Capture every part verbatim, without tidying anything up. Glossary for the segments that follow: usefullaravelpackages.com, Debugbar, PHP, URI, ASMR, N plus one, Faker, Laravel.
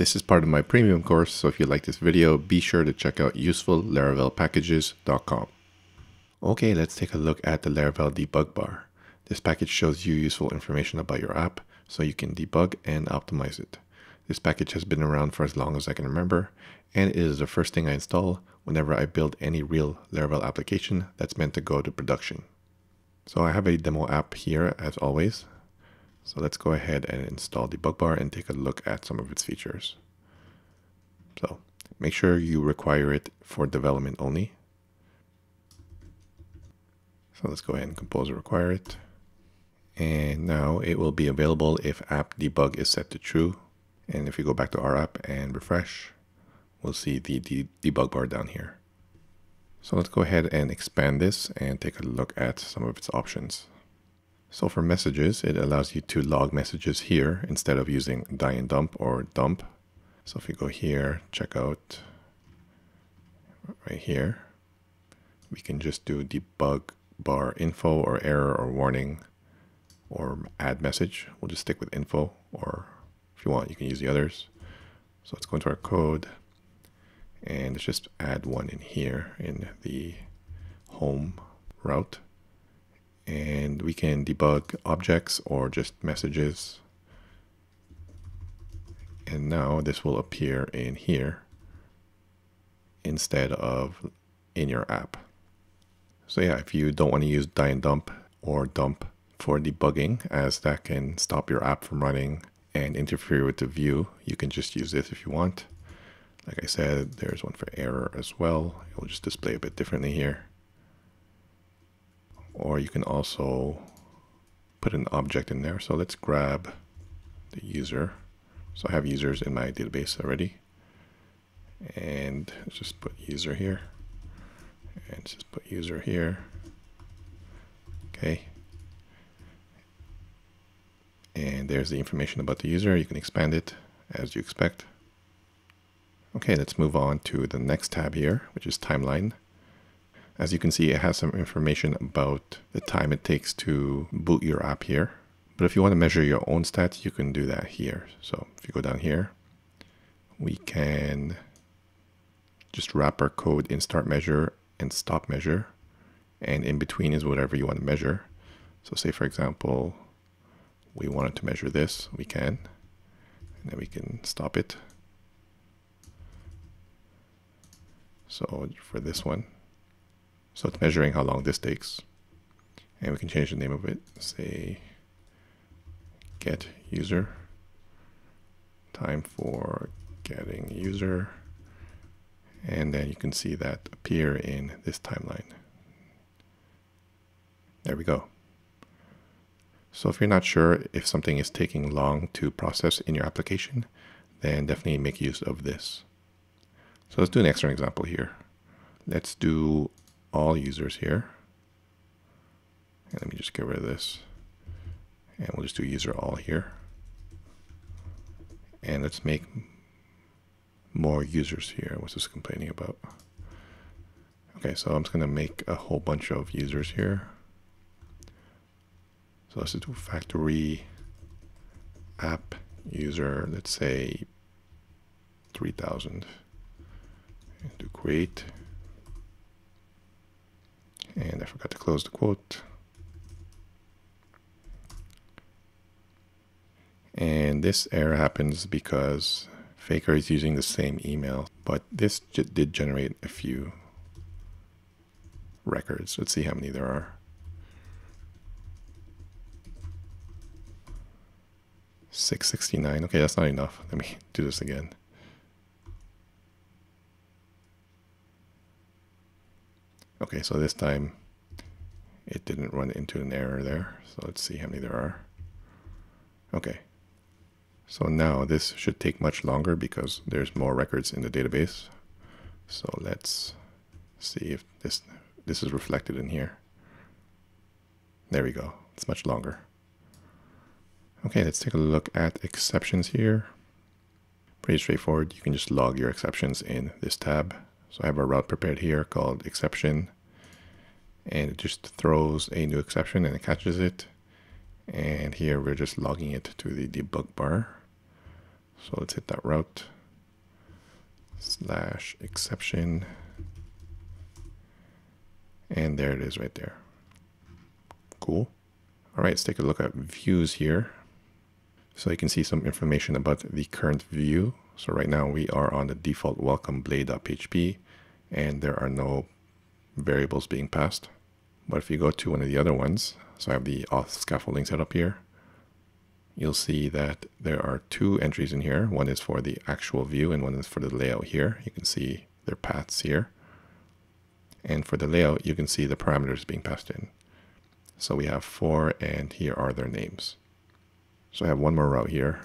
This is part of my premium course, so if you like this video, be sure to check out useful laravel packages dot com. Okay, let's take a look at the Laravel debug bar. This package shows you useful information about your app, so you can debug and optimize it. This package has been around for as long as I can remember, and it is the first thing I install whenever I build any real Laravel application that's meant to go to production. So I have a demo app here as always. So let's go ahead and install Debugbar and take a look at some of its features. So make sure you require it for development only. So let's go ahead and compose require it. And now it will be available if app debug is set to true. And if we go back to our app and refresh, we'll see the de debug bar down here. So let's go ahead and expand this and take a look at some of its options. So for messages, it allows you to log messages here instead of using die and dump or dump. So if we go here, check out right here, we can just do debug bar info or error or warning or add message. We'll just stick with info, or if you want, you can use the others. So let's go into our code and let's just add one in here in the home route. And we can debug objects or just messages. And now this will appear in here instead of in your app. So yeah, if you don't want to use die and dump or dump for debugging, as that can stop your app from running and interfere with the view, you can just use this if you want. Like I said, there's one for error as well. It will just display a bit differently here. Or you can also put an object in there. So let's grab the user. So I have users in my database already. And let's just put user here. And let's just put user here. Okay. And there's the information about the user. You can expand it as you expect. Okay, let's move on to the next tab here, which is timeline. As you can see, it has some information about the time it takes to boot your app here. But if you want to measure your own stats, you can do that here. So if you go down here, we can just wrap our code in start measure and stop measure. And in between is whatever you want to measure. So say, for example, we wanted to measure this, we can, and then we can stop it. So for this one, so it's measuring how long this takes, and we can change the name of it, say get user, time for getting user, and then you can see that appear in this timeline. There we go. So if you're not sure if something is taking long to process in your application, then definitely make use of this. So let's do an extra example here. Let's do all users here. And let me just get rid of this. And we'll just do user all here. And let's make more users here. What's this complaining about? Okay, so I'm just going to make a whole bunch of users here. So let's do factory app user, let's say three thousand. And do create, and I forgot to close the quote. And this error happens because Faker is using the same email, but this did generate a few records. Let's see how many there are. six sixty-nine. Okay, that's not enough. Let me do this again. Okay, so this time it didn't run into an error there. So let's see how many there are. Okay, so now this should take much longer because there's more records in the database. So let's see if this, this is reflected in here. There we go, it's much longer. Okay, let's take a look at exceptions here. Pretty straightforward, you can just log your exceptions in this tab. So I have a route prepared here called exception, and it just throws a new exception and it catches it. And here we're just logging it to the debug bar. So let's hit that route slash exception. And there it is right there. Cool. All right, let's take a look at views here. So you can see some information about the current view. So right now we are on the default welcome blade.php, and there are no variables being passed. But if you go to one of the other ones, so I have the auth scaffolding set up here, you'll see that there are two entries in here. One is for the actual view and one is for the layout here. You can see their paths here. And for the layout, you can see the parameters being passed in. So we have four, and here are their names. So I have one more route here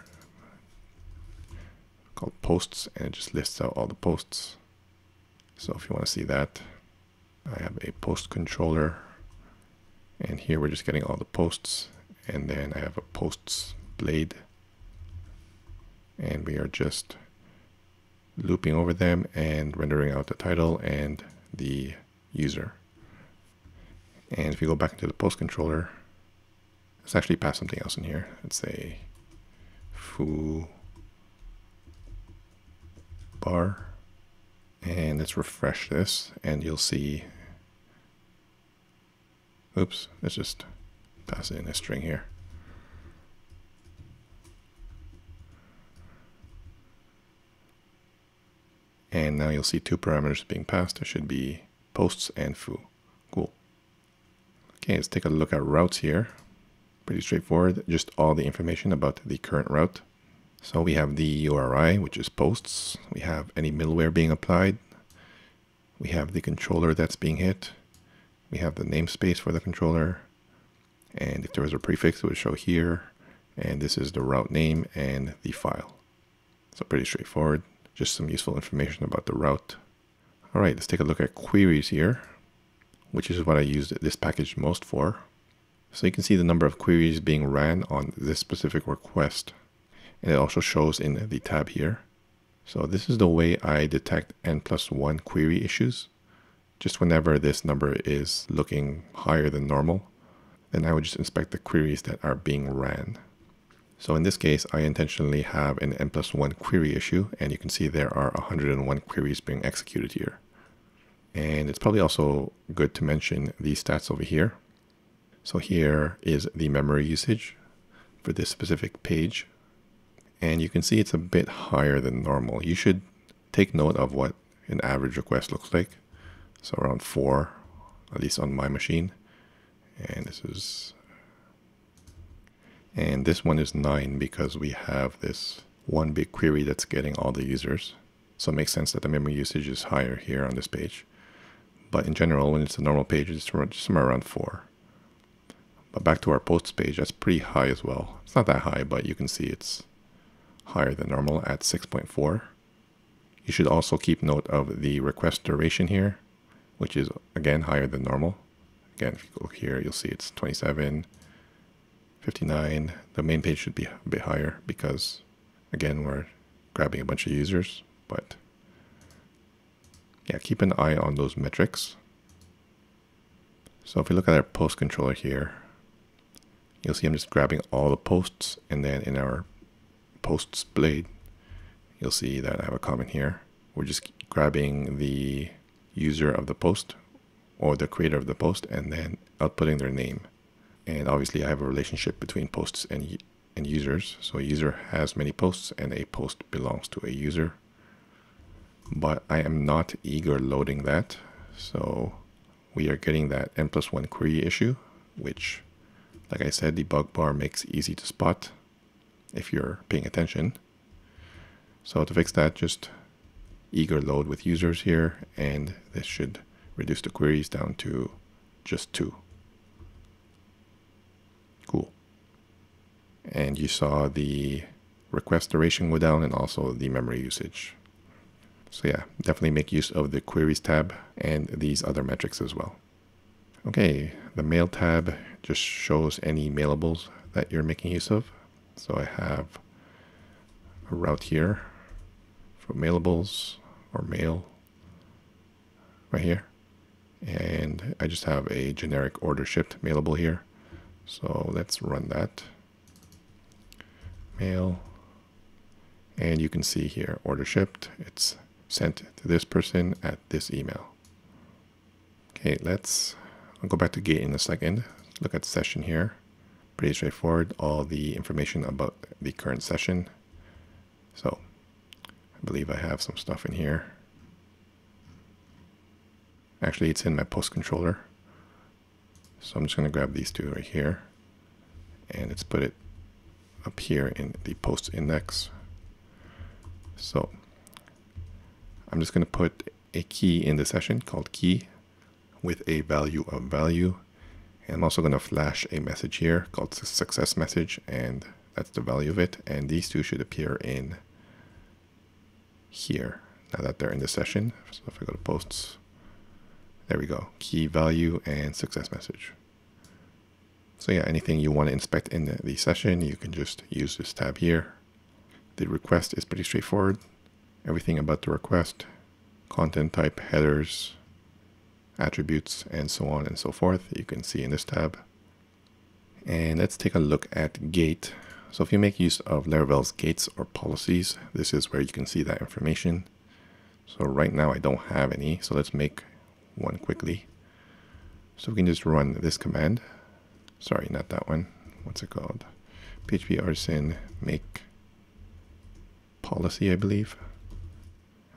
called posts, and it just lists out all the posts. So if you want to see that, I have a post controller, and here we're just getting all the posts. And then I have a posts blade, and we are just looping over them and rendering out the title and the user. And if you go back into the post controller, let's actually pass something else in here. Let's say foo bar, and let's refresh this, and you'll see, oops, let's just pass in a string here. And now you'll see two parameters being passed. It should be posts and foo. Cool. Okay, let's take a look at routes here. Pretty straightforward, just all the information about the current route. So we have the U R I, which is posts. We have any middleware being applied. We have the controller that's being hit. We have the namespace for the controller. And if there was a prefix, it would show here. And this is the route name and the file. So pretty straightforward. Just some useful information about the route. All right, let's take a look at queries here, which is what I used this package most for. So you can see the number of queries being ran on this specific request. And it also shows in the tab here. So this is the way I detect N plus one query issues. Just whenever this number is looking higher than normal, then I would just inspect the queries that are being ran. So in this case, I intentionally have an N plus one query issue, and you can see there are one hundred and one queries being executed here. And it's probably also good to mention the stats over here. So here is the memory usage for this specific page. And you can see it's a bit higher than normal. You should take note of what an average request looks like. So around four, at least on my machine. And this is And this one is nine because we have this one big query that's getting all the users. So it makes sense that the memory usage is higher here on this page. But in general, when it's a normal page, it's somewhere around four. But back to our posts page, that's pretty high as well. It's not that high, but you can see it's higher than normal at six point four. You should also keep note of the request duration here, which is again higher than normal. Again, if you go here, you'll see it's twenty-seven, fifty-nine. The main page should be a bit higher because, again, we're grabbing a bunch of users. But yeah, keep an eye on those metrics. So if we look at our post controller here, you'll see I'm just grabbing all the posts, and then in our posts blade, you'll see that I have a comment here. We're just grabbing the user of the post or the creator of the post and then outputting their name. And obviously I have a relationship between posts and, and users. So a user has many posts and a post belongs to a user. But I am not eager loading that. So we are getting that N plus one query issue, which, like I said, Debugbar makes easy to spot if you're paying attention. So to fix that, just eager load with users here. And this should reduce the queries down to just two. Cool. And you saw the request duration go down and also the memory usage. So yeah, definitely make use of the queries tab and these other metrics as well. Okay, the mail tab just shows any mailables that you're making use of. So I have a route here for mailables or mail right here. And I just have a generic order shipped mailable here. So let's run that mail, And you can see here, order shipped. It's sent to this person at this email. Okay, let's I'll go back to Gate in a second. Look at session here. Pretty straightforward, all the information about the current session. So I believe I have some stuff in here. Actually, it's in my post controller. So I'm just going to grab these two right here. And let's put it up here in the post index. So I'm just going to put a key in the session called key with a value of value. And I'm also going to flash a message here called success message, and that's the value of it. And these two should appear in here now that they're in the session. So if I go to posts, there we go, key value and success message. So yeah, anything you want to inspect in the, the session, you can just use this tab here. The request is pretty straightforward. Everything about the request, content type, headers, attributes, and so on and so forth, you can see in this tab. And let's take a look at Gate. So if you make use of Laravel's gates or policies, this is where you can see that information. So right now I don't have any, so let's make one quickly. So we can just run this command. Sorry, not that one. What's it called? P H P artisan make policy, I believe.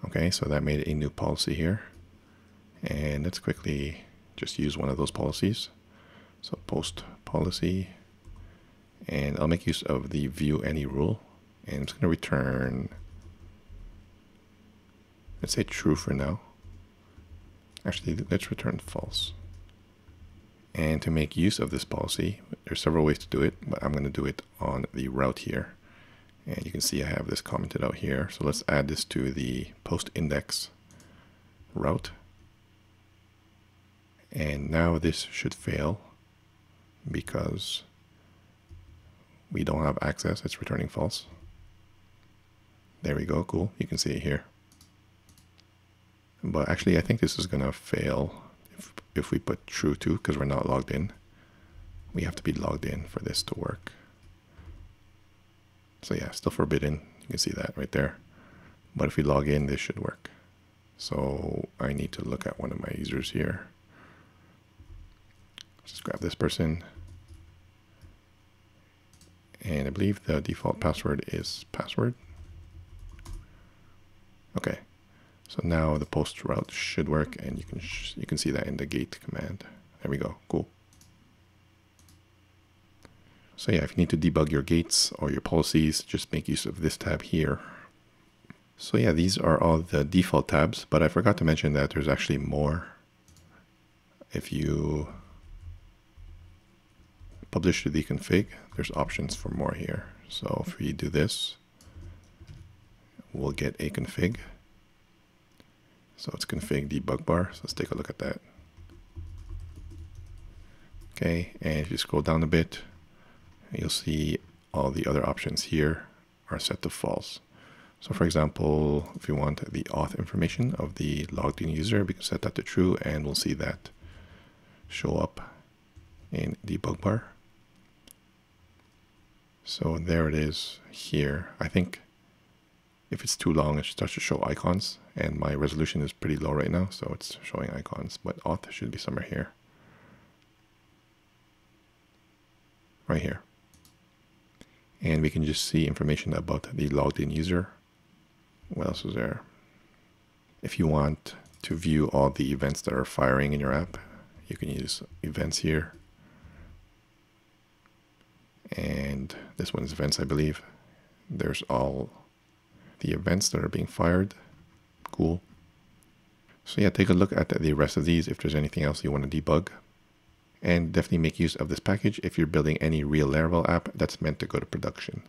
Okay, so that made a new policy here. And let's quickly just use one of those policies. So post policy, and I'll make use of the view any rule, and it's going to return, let's say true for now. Actually, let's return false. And to make use of this policy, there's several ways to do it, but I'm going to do it on the route here. And you can see I have this commented out here. So let's add this to the post index route. And now this should fail because we don't have access. It's returning false. There we go. Cool. You can see it here. But actually, I think this is going to fail if, if we put true to, because we're not logged in. We have to be logged in for this to work. So yeah, still forbidden. You can see that right there. But if we log in, this should work. So I need to look at one of my users here. Just grab this person, and I believe the default password is password. Okay, so now the post route should work, and you can sh you can see that in the gate command. There we go, cool. So yeah, if you need to debug your gates or your policies, just make use of this tab here. So yeah, these are all the default tabs, but I forgot to mention that there's actually more. If you publish to the config, there's options for more here. So if we do this, we'll get a config. So it's config debug bar. So let's take a look at that. Okay, and if you scroll down a bit, you'll see all the other options here are set to false. So for example, if you want the auth information of the logged in user, we can set that to true, and we'll see that show up in Debugbar. So there it is here. I think if it's too long, it starts to show icons, and my resolution is pretty low right now, so it's showing icons, but auth should be somewhere here. Right here. And we can just see information about the logged in user. What else is there? If you want to view all the events that are firing in your app, you can use events here. And this one is events, I believe. There's all the events that are being fired. Cool. So yeah, take a look at the rest of these if there's anything else you want to debug. And definitely make use of this package if you're building any real Laravel app that's meant to go to production.